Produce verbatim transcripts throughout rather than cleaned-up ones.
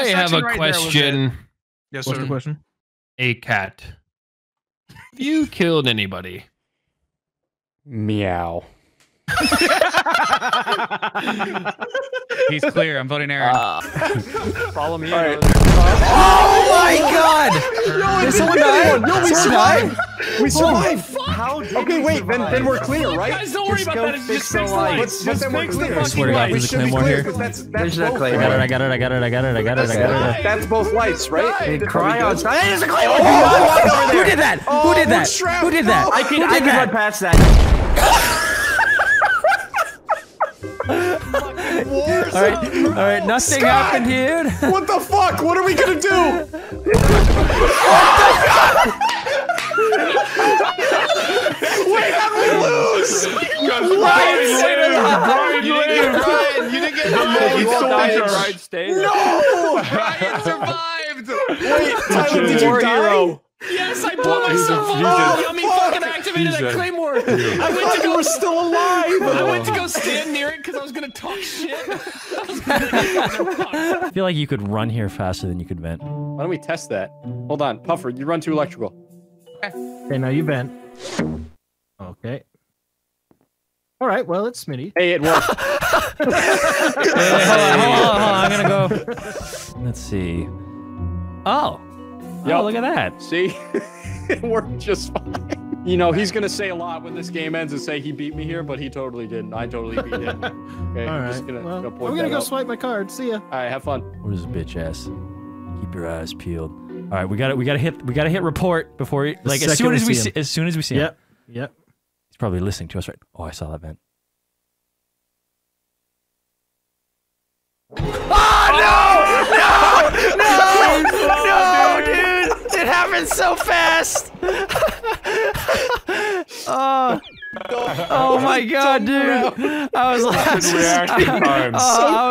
I have a right question. Yes, what's sir. The question? A cat. Have you killed anybody? Meow. He's clear. I'm voting Aaron. Uh, follow me. Right. Oh my God! No, did someone die? No, we survived. We survived. How did okay, wait. Survive? Then, then we're clear, right? Guys, don't worry about that. Just fix the lights. But then we're clear. I swear to God, there's a claymore here. That's, that's both, clay. Right? I got it. I got it. I got it. I got it. I got it. I got it. That's both lights, right? They cry on. There's a claymore. Who did that? Who did that? Who did that? I can. I can run past that. All right, all right, nothing Scott! Happened here. What the fuck? What are we gonna do? What the fuck? Wait, how did we lose? Because Brian lived. Brian you lived. Didn't get Brian. You didn't get Brian. You soldier. Brian stayed. No, Brian survived. Wait, Tyler, did you die? Yes, I blew myself up. Oh, yummy fucking activated that claymore. I went to go. You were still alive. I went to go stand near it because I was gonna talk shit. I, was gonna I feel like you could run here faster than you could vent. Why don't we test that? Hold on, Puffer, you run to electrical. Okay. Okay, now you vent. Okay. All right, well, it's Smitty. Hey, it worked. Wait, wait, hold on, hold on, hold on. I'm gonna go. Let's see. Oh. Yep. Oh, look at that. See? It worked just fine. You know, he's going to say a lot when this game ends and say he beat me here, but he totally didn't. I totally beat him. Okay, all I'm right. just going well, to point I'm going to go out. Swipe my card. See ya. All right, have fun. What is this bitch ass? Keep your eyes peeled. All right, we got to we got to hit we got to hit report before we, like as soon as we see, as soon as we see yep. him. Yep. Yep. He's probably listening to us right. Oh, I saw that vent. Oh, no! No! No! No! No, dude! It happened so fast! Oh. Oh my God, dude! I was like, reaction time. Uh,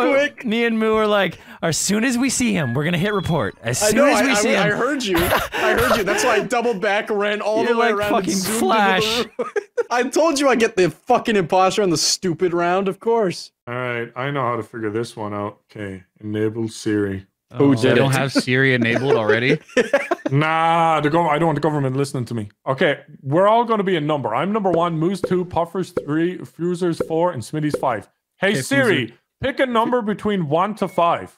so quick. Me and Moo were like, as soon as we see him, we're gonna hit report. As soon I know, as we I, see I, him, I heard you. I heard you. That's why I doubled back, ran all You're the way like around, fucking and zoomed flash. Into the room. I told you I get the fucking imposter on the stupid round, of course. All right, I know how to figure this one out. Okay, enable Siri. Oh, they don't have Siri enabled already? Nah, the I don't want the government listening to me. Okay, we're all going to be a number. I'm number one, Moose two, Puffers three, Fusers four, and Smitty's five. Hey, okay, Siri, Fusy. Pick a number between one to five.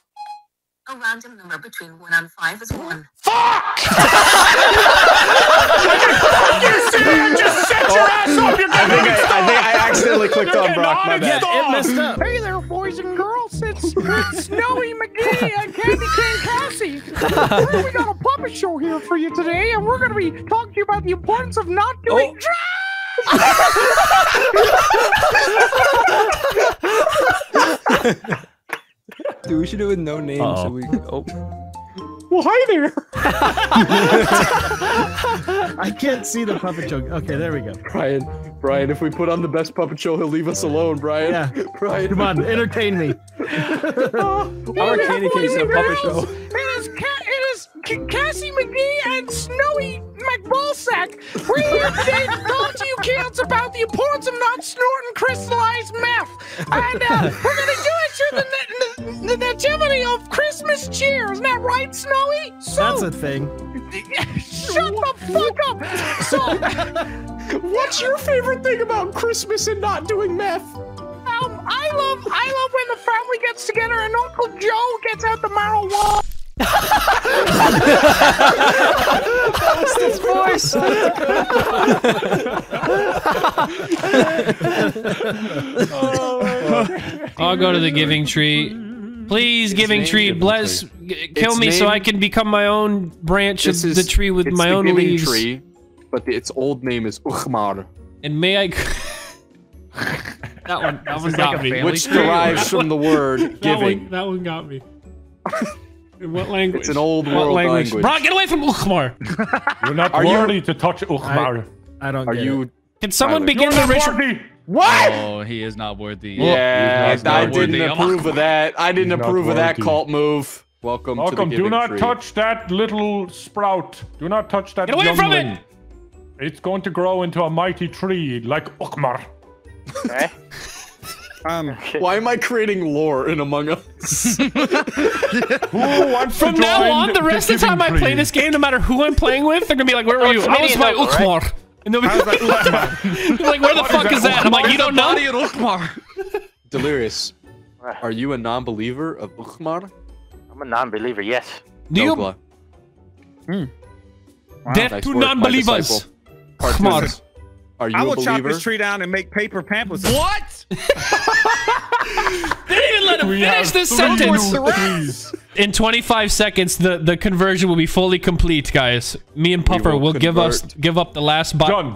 A random number between one and five is one. Fuck! Fuck you, Siri! I just set your ass up! You're I think I, I think I accidentally clicked on Brock. My bad. It messed up. Hey there, boys and girls. It's, it's Snowy McGee and Candy Cane Cassie. We got a puppet show here for you today, and we're going to be talking to you about the importance of not doing oh. drugs! Dude, we should do it with no name. Uh -oh. So we can, oh. Well, hi there. I can't see the puppet show. Okay, there we go. Brian, Brian, if we put on the best puppet show, he'll leave us alone, Brian. Yeah, Brian, come on, entertain me. Oh, our candy cane is a puppet show. It is, it is Cassie McGee and Snowy McBalsack. We're here today to talk to you kids about the importance of not snorting crystallized meth, and uh, we're gonna do it through the. The nativity of Christmas cheer, isn't that right, Snowy? So, that's a thing. Shut the fuck up! So, what's your favorite thing about Christmas and not doing meth? Um, I love, I love when the family gets together and Uncle Joe gets out the marijuana. That was his voice. Oh my God. I'll go to the giving tree. Please, it's giving tree, bless, tree. Kill it's me so I can become my own branch of is, the tree with my own giving leaves. Tree, but the, its old name is Ukhmar. And may I? That one, that one got like me. Which derives from the word that giving. One, that one got me. In what language? It's an old what world language. language. Bro, get away from Ukhmar. You're not Are worthy you? to touch Ukhmar. I, I don't. Are get you? It. Can someone Tyler? begin the ritual? What? Oh, he is not worthy. Yeah, not I worthy. didn't approve of that. I didn't approve worthy. of that cult move. Welcome, Welcome. to the Do not tree. touch that little sprout. Do not touch that. Get away from it! It's going to grow into a mighty tree like Ukhmar. Eh? Um, okay. Why am I creating lore in Among Us? Ooh, from now on, the rest of the time I play this game, no matter who I'm playing with, they're gonna be like, where were you? I was by Ukhmar. And they'll be like, like, where the fuck is that? I'm like, you don't know? Delirious, are you a non-believer of Ukhmar? I'm a non-believer, yes. Do you? Hmm. Wow. Death nice to non-believers. Ukhmar. Are you I will a chop this tree down and make paper pamphlets. What? They didn't let him we finish this sentence. In twenty-five seconds, the the conversion will be fully complete, guys. Me and Puffer we will, will give us give up the last button.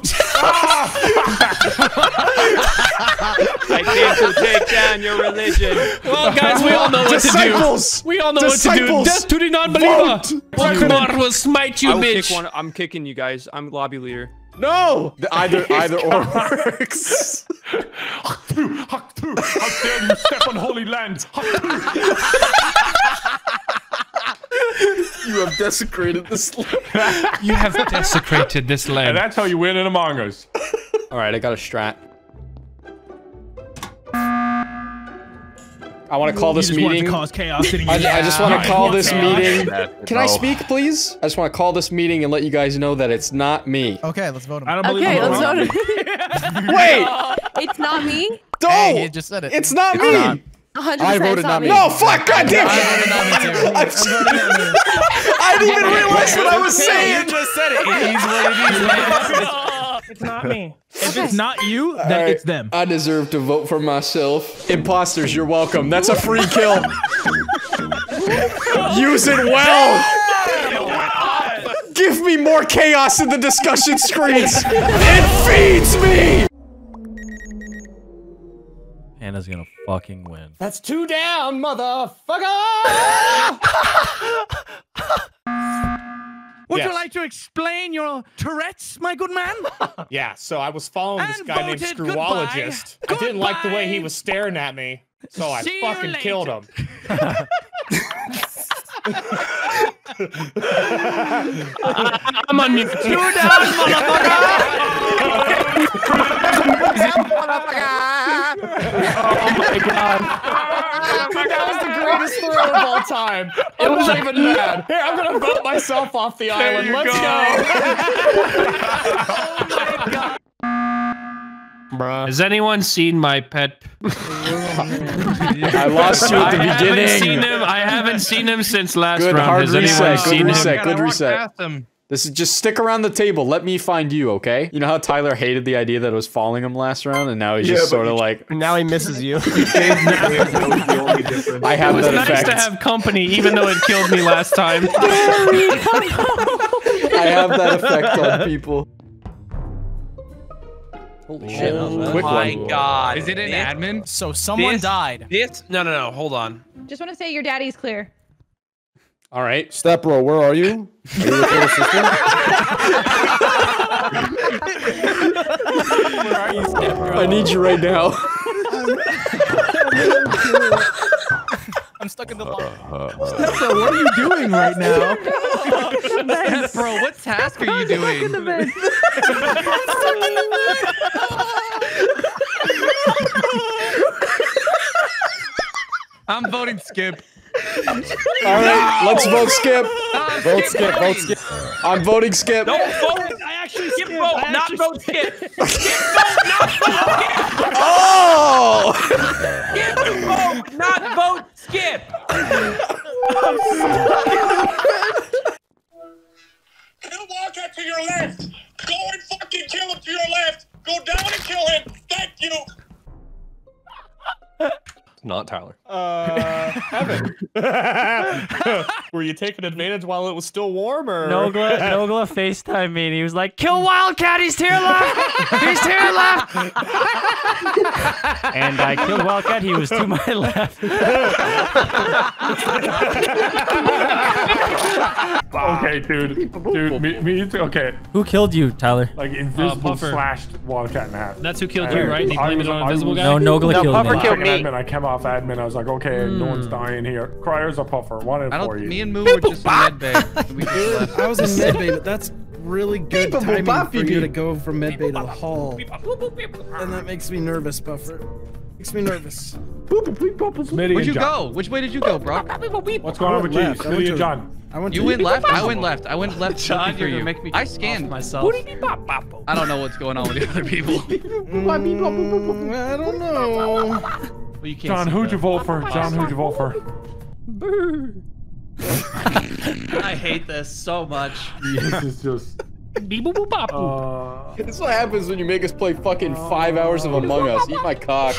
I think we'll take down your religion. Well, guys, we all know what Disciples. to do. We all know Disciples. what to do. Death to the non-believer. Ukhmar will smite you, I will bitch. Kick one. I'm kicking you guys. I'm lobby leader. No! The either either or works. How dare you step on holy land? You have desecrated this land. You have desecrated this land. And that's how you win in Among Us. Alright, I got a strat. I want to call you this meeting. To cause chaos I, I just want to call this chaos. meeting. Can I speak, please? I just want to call this meeting and let you guys know that it's not me. Okay, let's vote him. I don't believe okay, let's vote him. Wait! It's not me? No! Hey, you just said it. It's not it's me! Not. one hundred percent I voted not me. No, fuck! God damn it! I didn't even realize what I was saying! You just said it. It is what it is. It's not me. If okay. it's not you, then right. it's them. I deserve to vote for myself. Imposters, you're welcome. That's a free kill. Use it well. Give me more chaos in the discussion screens. It feeds me. Hannah's gonna fucking win. That's two down, motherfucker. Would yes. you like to explain your Tourette's, my good man? Yeah, so I was following and this guy named Screwologist. Goodbye. I didn't goodbye. like the way he was staring at me, so I See fucking killed him. I, I'm on mute. Two down, motherfucker! Oh my god. That was the greatest throw of all time. It was not even bad. Here, I'm gonna vote myself off the there island. Let's go. go. Oh my God. Has anyone seen my pet? I lost you at the I beginning. Haven't seen him. I haven't seen him since last Good, round. Hard Has reset. anyone Good seen reset. him? Good reset. Good reset. This is just stick around the table. Let me find you, okay? You know how Tyler hated the idea that it was following him last round, and now he's yeah, just sort of like now he misses you. I have it was that nice effect. to have company, even though it killed me last time. I have that effect on people. Holy shit! Oh Quick my one. god! Is it an this, admin? So someone this, died. This? No, no, no. Hold on. Just want to say your daddy's clear. All right, Step Bro, where are you? Are you where are you, Step Bro? I need you right now. I'm stuck in the lock. Step Bro, what are you doing right now? Step Bro, what task are you doing? I'm stuck in the bed. Stuck in the bed. I'm voting Skip. Alright, no! let's vote Skip. Uh, vote Skip, vote Skip. I'm voting Skip. Don't vote. I actually Skip vote, not vote Skip. Skip vote, not vote Skip. Oh! Skip vote, not vote Skip. Kill Wildcat to your left. Go and fucking kill him to your left. Go down and kill him. Thank you. Not Tyler. Uh, Evan. Were you taking advantage while it was still warm, or? Nogla, Nogla FaceTimed me and he was like, kill Wildcat, he's to your left! He's to your left! And I killed Wildcat, he was to my left. Okay, dude. Dude, me, me too. Okay. Who killed you, Tyler? Like, Invisible uh, slashed Wildcat in half. That's who killed I, you, right? They blame it on Invisible was, guy? No, Nogla no, killed Puffer me. Killed me. I came off admin, I was like, okay, mm. no one's dying here. Criers or Puffer, one in four you. Me and Moo were just in medbay. We I was in medbay, but that's really good Beep timing Beep for Beep you Beep. to go from medbay to the hall. Beep. And that makes me nervous, Puffer. makes me nervous. Where'd you go? Which way did you go, bro? What's going on with you, Smitty and John? I went you went left. I went left. I went left. John, you're gonna make me. I scanned myself. I don't know what's going on with the other people. mm, I don't know. Well, you can't John, who'd you vote for? John, who'd you vote for? I hate this so much. This is just. Uh, this is what happens when you make us play fucking five hours of Among Us. Eat my cock.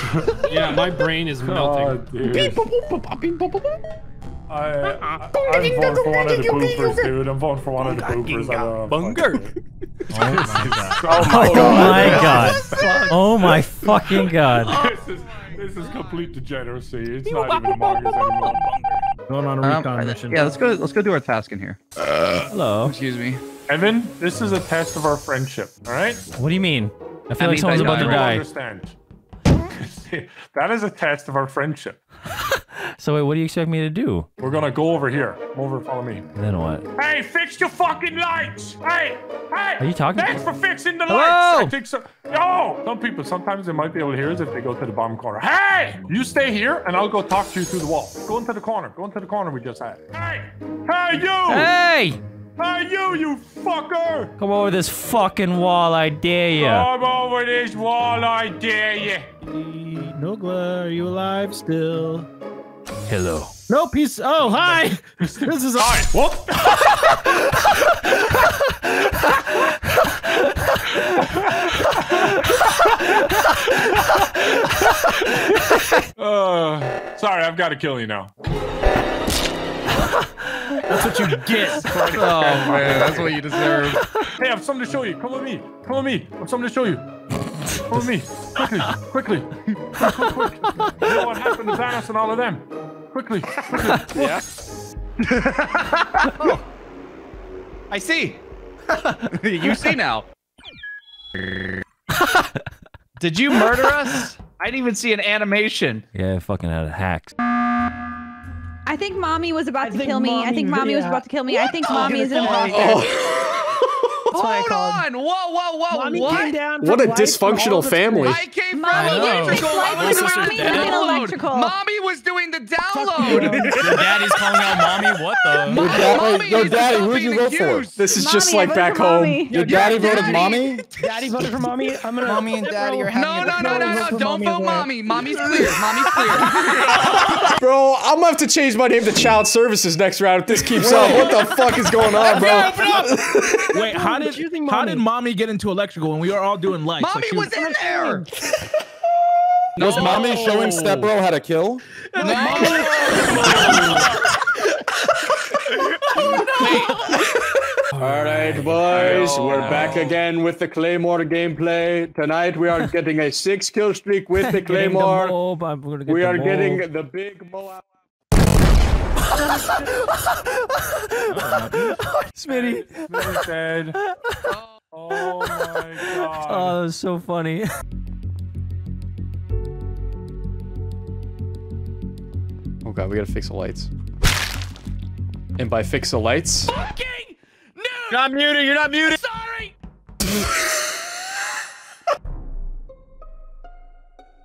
Yeah, my brain is melting. God, I, I, I'm voting for one of the poopers, dude. I'm voting for one of the poopers. I Bunger. Oh my god. Oh my god. Oh my fucking god. This is, this is complete degeneracy. It's not even Among Us anymore. Going on a recon um, mission. Yeah, let's go. Let's go do our task in here. Uh, Hello. Excuse me. Evan, this is a test of our friendship. All right. What do you mean? I feel that like someone's about to die. Understand. That is a test of our friendship. So wait, what do you expect me to do? We're gonna go over here. Come over, follow me. And then what? Hey, fix your fucking lights! Hey, hey! Are you talking? Thanks for fixing the Hello? lights. I think so. Yo, some people sometimes they might be able to hear us if they go to the bottom corner. Hey, you stay here, and I'll go talk to you through the wall. Go into the corner. Go into the corner we just had. Hey, hey you! Hey! Hey, you, you fucker! Come over this fucking wall, I dare you. Come over this wall, I dare you. Nogla, are you alive still? Hello. Nope, he's. Oh, hi! This is. Hi! Whoop! uh, sorry, I've got to kill you now. That's what you get. Oh man, that's what you deserve. Hey, I have something to show you. Come with me. Come with me. I have something to show you. Come with me. Quickly. Quickly. Quick, quick, quick. You know what happened to Vanoss and all of them? Quickly. Quickly. Look. Yeah. Oh. I see. You see now. Did you murder us? I didn't even see an animation. Yeah, I fucking had a hack. I think mommy was about I to kill me. Mommy, I think mommy yeah. was about to kill me. What? I think mommy oh, is an imposter. Oh. Hold on! Whoa, whoa, whoa! Mommy what? Down what a dysfunctional family! I came mommy from electrical. I was doing electrical. Mommy was doing the download. Your daddy's calling out mommy. What the? Your dad, wait, no, daddy, who'd you vote for? This is mommy, just like back home. Mommy. Your daddy, daddy voted mommy. Daddy voted for mommy. I'm gonna. Mommy and daddy are having a No, no, no, no! Don't vote mommy. Mommy's clear. Mommy's clear. Bro, I'm gonna have to change my name to Child Services next round if this keeps up. What the fuck is going on, bro? Wait, how did you think? How did mommy get into electrical when we were all doing lights? Mommy like was, was in there. No. Was mommy showing Stepbro how to kill? No. No. Oh, no. All right, boys, oh, we're no. back again with the Claymore gameplay. Tonight we are getting a six kill streak with the Claymore. The mob, I'm gonna get we the are mob. getting the big mob. Smitty. Smitty's dead. Oh, oh my god. Oh, that was so funny. Oh god, we gotta fix the lights. And by fix the lights. Fucking no! You're not muted, you're not muted! Sorry!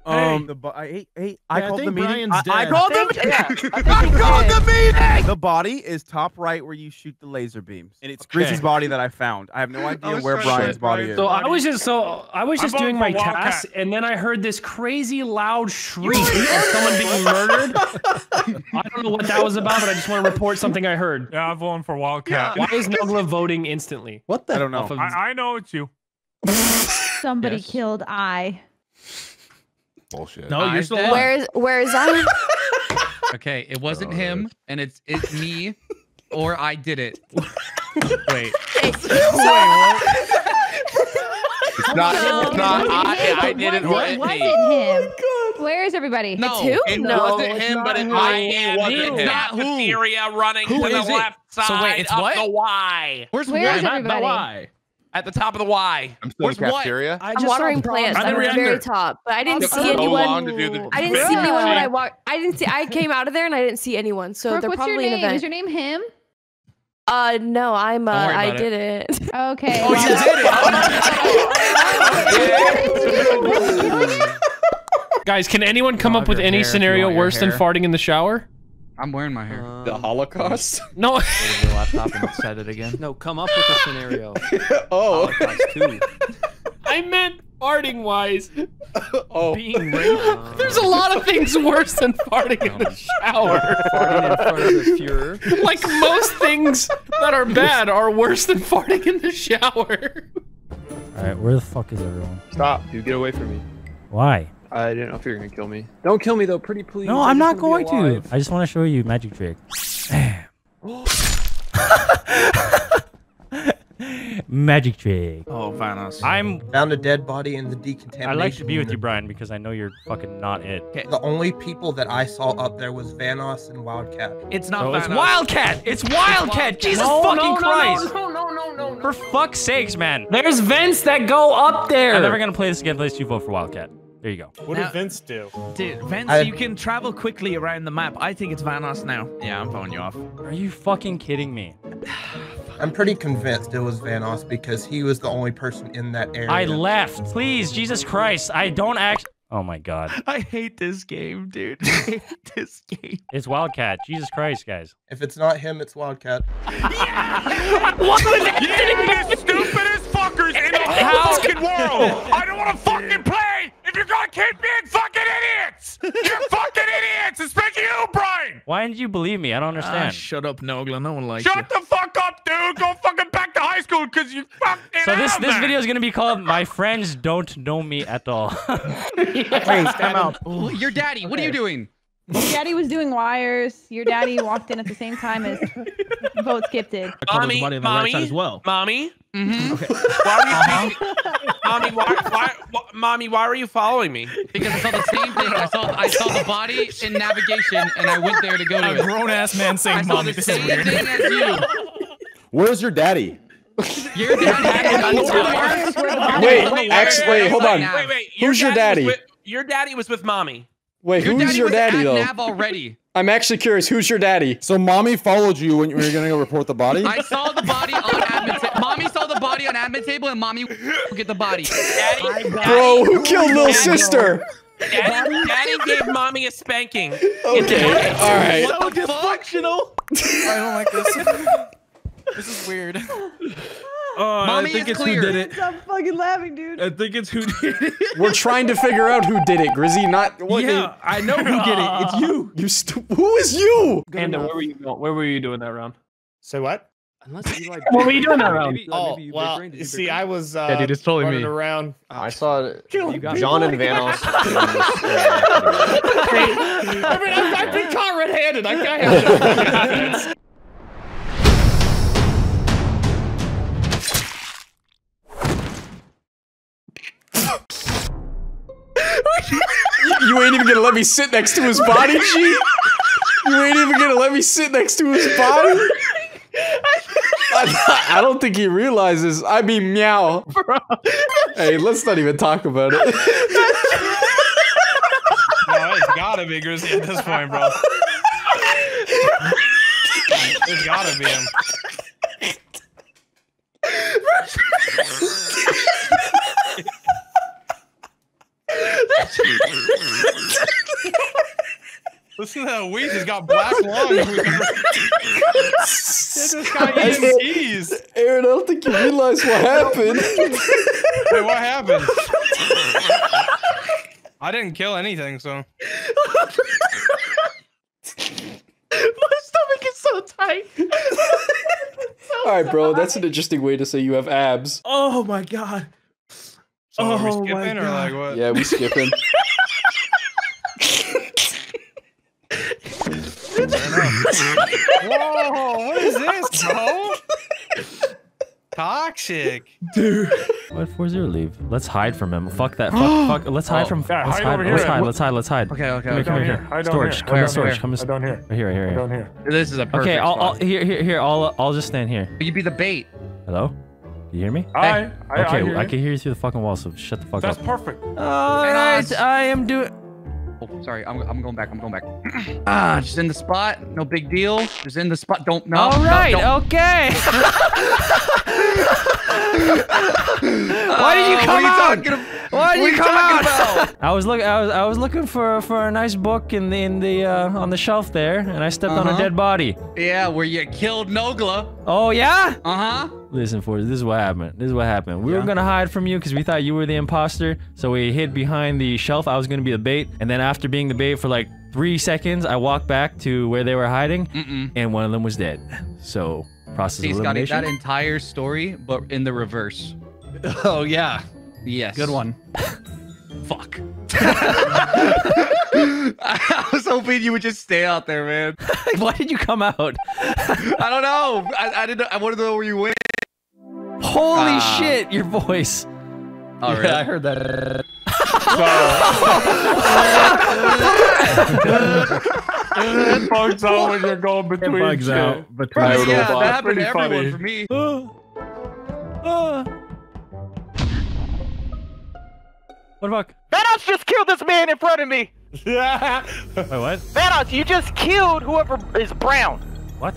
Um, the I ate, ate, I yeah, called I the meeting. I, I called I the meeting. Yeah. I called the meeting. The body is top right where you shoot the laser beams, and it's okay. Grizzy's body that I found. I have no idea where Brian's body is. So I was just so I was just I'm doing my task, and then I heard this crazy loud shriek of someone being murdered. I don't know what that was about, but I just want to report something I heard. Yeah, I'm voting for Wildcat. Yeah. Why is Nogla voting instantly? What the? I don't know. Of... I, I know it's you. Somebody yes. killed I. Bullshit. No, you're still. Where is where is I? Okay, it wasn't oh, him, and it's it's me, or I did it. Wait. It's not. No, it's not. I, I did it. Or it wasn't him. Oh, where is everybody? No, it's who? It no, wasn't it's him, but it's I am. It's not who. Area running who to the it? left side so wait, it's of what? the Y. Where's where where is everybody? The Y. At the top of the Y. I'm still in the cafeteria. What? I'm watering plants. I'm at the very top, but I didn't see anyone. I didn't see anyone when I walked. I didn't see. I came out of there and I didn't see anyone. So they're probably in an event. Is your name him? Uh, no, I'm. Uh, I did it. Okay. Oh, you did it. Guys, can anyone come Log up with any hair, scenario worse than farting in the shower? I'm wearing my hair. Um, the Holocaust? No. Your laptop and said it again. No, come up with a scenario. Oh. Holocaust too. I meant farting wise. Oh. Being raped. There's a lot of things worse than farting in the shower. Farting in front of the Fuhrer. Like most things that are bad are worse than farting in the shower. All right, where the fuck is everyone? Stop, dude, get away from me. Why? I didn't know if you were gonna kill me. Don't kill me though, pretty please. No, I'm, I'm not going to. I just want to show you a magic trick. Magic trick. Oh, Vanoss. I'm found a dead body in the decontamination. I like to be with you, Brian, because I know you're fucking not it. Okay. The only people that I saw up there was Vanoss and Wildcat. It's not so Vanoss. It's Wildcat. It's Wildcat. It's Jesus no, fucking no, Christ. No, no, no, no, no, no. For fuck's sakes, man. There's vents that go up there. I'm never gonna play this again unless you vote for Wildcat. There you go. What now, did Vince do? Dude, Vince, I, you can travel quickly around the map. I think it's Vanoss now. Yeah, I'm phoning you off. Are you fucking kidding me? I'm pretty convinced it was Vanoss because he was the only person in that area. I left. Please, Jesus Christ. I don't act. Oh my God. I hate this game, dude. I hate this game. It's Wildcat. Jesus Christ, guys. If it's not him, it's Wildcat. Yeah! What was that? Yeah, the stupidest fuckers in the whole fucking world. I don't want to fucking play. You're gonna keep being fucking idiots! You're fucking idiots! Especially you, Brian! Why didn't you believe me? I don't understand. Ah, shut up, Nogla. No one likes you. Shut the fuck up, dude! Go fucking back to high school because you fucked it up. So this, this video is gonna be called My Friends Don't Know Me At All. Please, come out. Your daddy, okay. What are you doing? Your daddy was doing wires. Your daddy walked in at the same time as vote skipped it. Mommy, mommy, right as well. Mommy. Mm-hmm. Okay. Why are you uh-huh. mommy, why, why, why, mommy, why are you following me? Because I saw the same thing. I saw, I saw the body in navigation, and I went there to go to a it. A grown-ass man saying, "Mommy, this is weird." Where's your daddy? Your daddy. Wait, wait, actually, wait, hold on. Wait, wait. Your Who's your daddy? With, your daddy was with mommy. Wait, your who's daddy your daddy, was daddy at though? Nav already. I'm actually curious. Who's your daddy? So mommy followed you when you were gonna go report the body. I saw the body on admin table. Mommy saw the body on admin table, and mommy get the body. Daddy, daddy, bro, who killed little daddy. sister? Daddy, daddy gave mommy a spanking. Okay, all right. So dysfunctional. I don't like this. This is weird. Oh, Mommy I think it's clear. Who did it. Stop fucking laughing, dude. I think it's who did it. We're trying to figure out who did it, Grizzy, not what Yeah, it. I know who did it. It's you. You stu who is you? And where were you going? Where were you doing that round? Say what? Unless you like What were you doing that round? Maybe, oh, maybe you well, brain, you see, I was uh yeah, dude, totally running me. around. Oh, I saw it. You got John and Vanoss. I mean, I've, I've been caught red-handed. I can't have You ain't even gonna let me sit next to his body, G? You ain't even gonna let me sit next to his body? I, I don't think he realizes. I mean, meow. Bro. Hey, let's not even talk about it. No, it's gotta be Grizzy at this point, bro. It's gotta be him. Listen to that wheeze, he's got black lungs. This guy eating cheese. Aaron, I don't think you realize what happened. Wait, what happened? I didn't kill anything, so. My stomach is so tight. So Alright, bro, that's an interesting way to say you have abs. Oh my God. So oh, are we skipping or like what? Yeah, we skipping. Whoa, what is this, bro? Toxic. Dude. Why'd Forzer leave? Let's hide from him. Fuck that. Fuck, fuck. Let's hide oh. from. Yeah, let's, hide hide. Let's, hide. let's hide. Let's hide. Let's hide. Okay, okay. Come, okay. Come here. Come here. Storage. Come to storage. Come to storage. Down here. Here, here, here. here. This is a perfect Okay, I'll, I'll, here, here, here. I'll, I'll just stand here. You'd be the bait. Hello? You hear me? I, I, okay, I, hear I can hear you through the fucking wall, so shut the fuck That's up. That's perfect. Alright, uh, I am doing... Oh, sorry, I'm, I'm going back, I'm going back. Ah, just in the spot, no big deal. Just in the spot, don't... No, Alright, no, okay. Why did you come out? Why did you come out? I was look, I was, I was looking for for a nice book in the in the uh, on the shelf there, and I stepped uh-huh. on a dead body. Yeah, where you killed Nogla. Oh yeah. Uh huh. Listen, Forza, this is what happened. This is what happened. We yeah. were gonna hide from you because we thought you were the imposter, so we hid behind the shelf. I was gonna be the bait, and then after being the bait for like three seconds, I walked back to where they were hiding, Mm-mm. and one of them was dead. So. Process He's got that entire story, but in the reverse. Oh, yeah. Yes. Good one. Fuck. I was hoping you would just stay out there, man. Why did you come out? I don't know. I, I didn't. I wanted to know where you went. Holy uh, shit, your voice. Oh, really? Yeah, I heard that. It bugs out when you're going between. It bugs shit. out between. Right, yeah, that happened to everyone for me. Uh, uh. What the fuck? Vados just killed this man in front of me. Yeah. Wait, what? Vados, you just killed whoever is brown. What?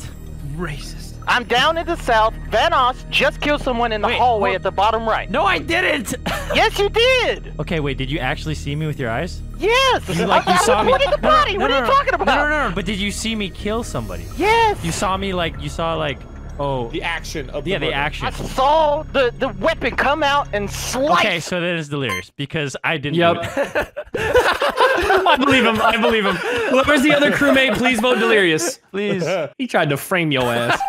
Racist. I'm down in the south. Vanoss just killed someone in the wait, hallway what? at the bottom right. No, I didn't! Yes, you did! Okay, wait, did you actually see me with your eyes? Yes! You, like, I, you I saw was me. pointing the body! No, no, what no, are no, you no. talking about? No, no, no, no, but did you see me kill somebody? Yes! You saw me, like, you saw, like, oh. The action of the Yeah, murder. the action. I saw the, the weapon come out and slice. Okay, so that is delirious, because I didn't yep. do it. I believe him. I believe him. Where's the other crewmate? Please vote Delirious. Please. He tried to frame your ass.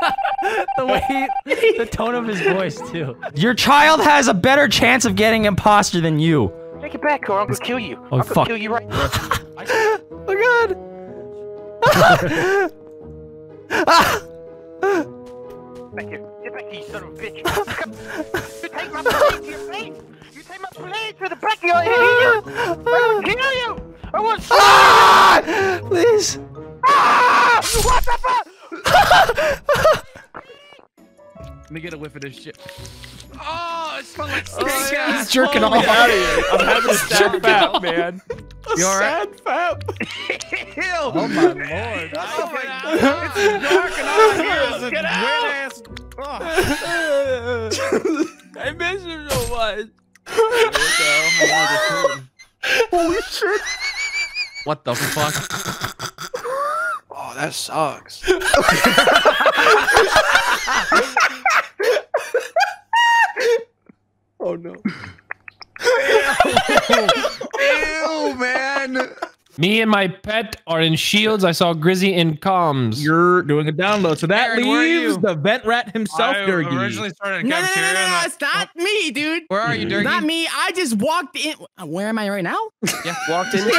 The way, he, the tone of his voice too. Your child has a better chance of getting imposter than you. Take it back, or I'm gonna kill you. Oh, I'm fuck. gonna kill you right now. Oh god. Thank you. Get back here, you son of a bitch. You take my blade to your face. You take my blade to the back of your head. I will kill you. I will slay ah! you. Please. Ah! What the fuck? Let me get a whiff of this shit. Oh, it smells like snake oh, yeah. He's jerking oh, off out of here. I'm having a sad fap, man. You alright? Sad fap. Ew. Oh my lord. Oh my god. It's dark and all I hear is a weird-ass. Oh. I miss you so much. Holy shit. What the fuck? Oh, that sucks. Oh no. Ew. Ew, man. Me and my pet are in shields. I saw Grizzy in comms. You're doing a download. So that Aaron, leaves the vent rat himself, I Durgie. Originally started a no, no, no, no, no, no, it's not me, dude. Where are you, Durgie? Not me. I just walked in. Where am I right now? Yeah, walked in. Dude,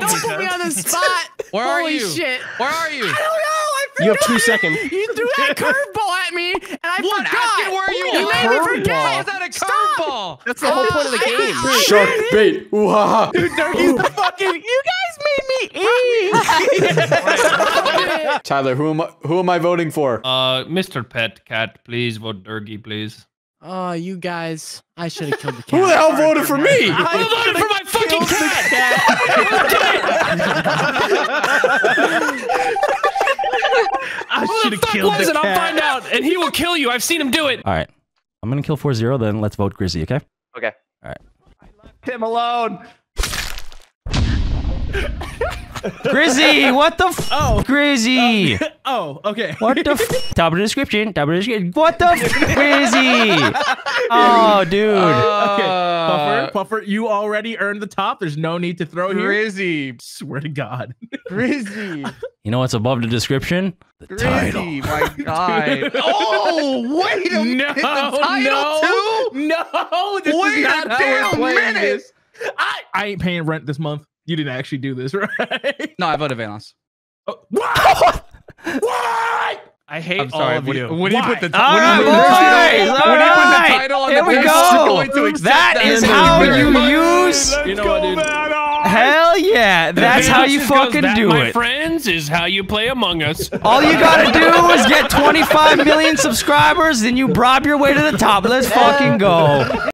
don't put me on the spot. Where Holy are you? shit. Where are you? I don't know. You have two seconds. You threw that curveball at me, and I what? forgot. Where you? You made me forget. How is that a curveball? That's the whole point of the game. Shark bait. Dude, Durgie's the fucking. You guys made me eat. Tyler, who am I, who am I voting for? Uh, Mister Pet Cat, please vote Durgie, please. Oh, you guys! I should have killed the cat. Who the hell voted for me? I, I voted for my fucking cat. cat. I should have killed the cat. I'll find out, and he will kill you. I've seen him do it. All right, I'm gonna kill four zero. Then let's vote Grizzy. Okay? Okay. All right. I left him alone. Grizzy, what the f- Oh. Grizzy. Oh, oh, okay. What the f- Top of the description, top of the description. What the f- Grizzy. Oh, dude. Uh, okay, Puffer, Puffer, you already earned the top. There's no need to throw Grizzy. Here. Grizzy. Swear to God. Grizzy. You know what's above the description? The Grizzy, title. My God. Oh, wait a minute. No, the title no, too? No, this wait is not a damn minute. This. I, I ain't paying rent this month. You didn't actually do this, right? No, I voted Vanoss. Oh, what? What? I hate I'm sorry, all of you. When you put the title on the page, you're going to accept that. That is how you use. You know what, dude? Hell yeah. That's how you fucking do it. My friends is how you play Among Us. All you gotta do is get twenty-five million subscribers, then you bribe your way to the top. Let's fucking go.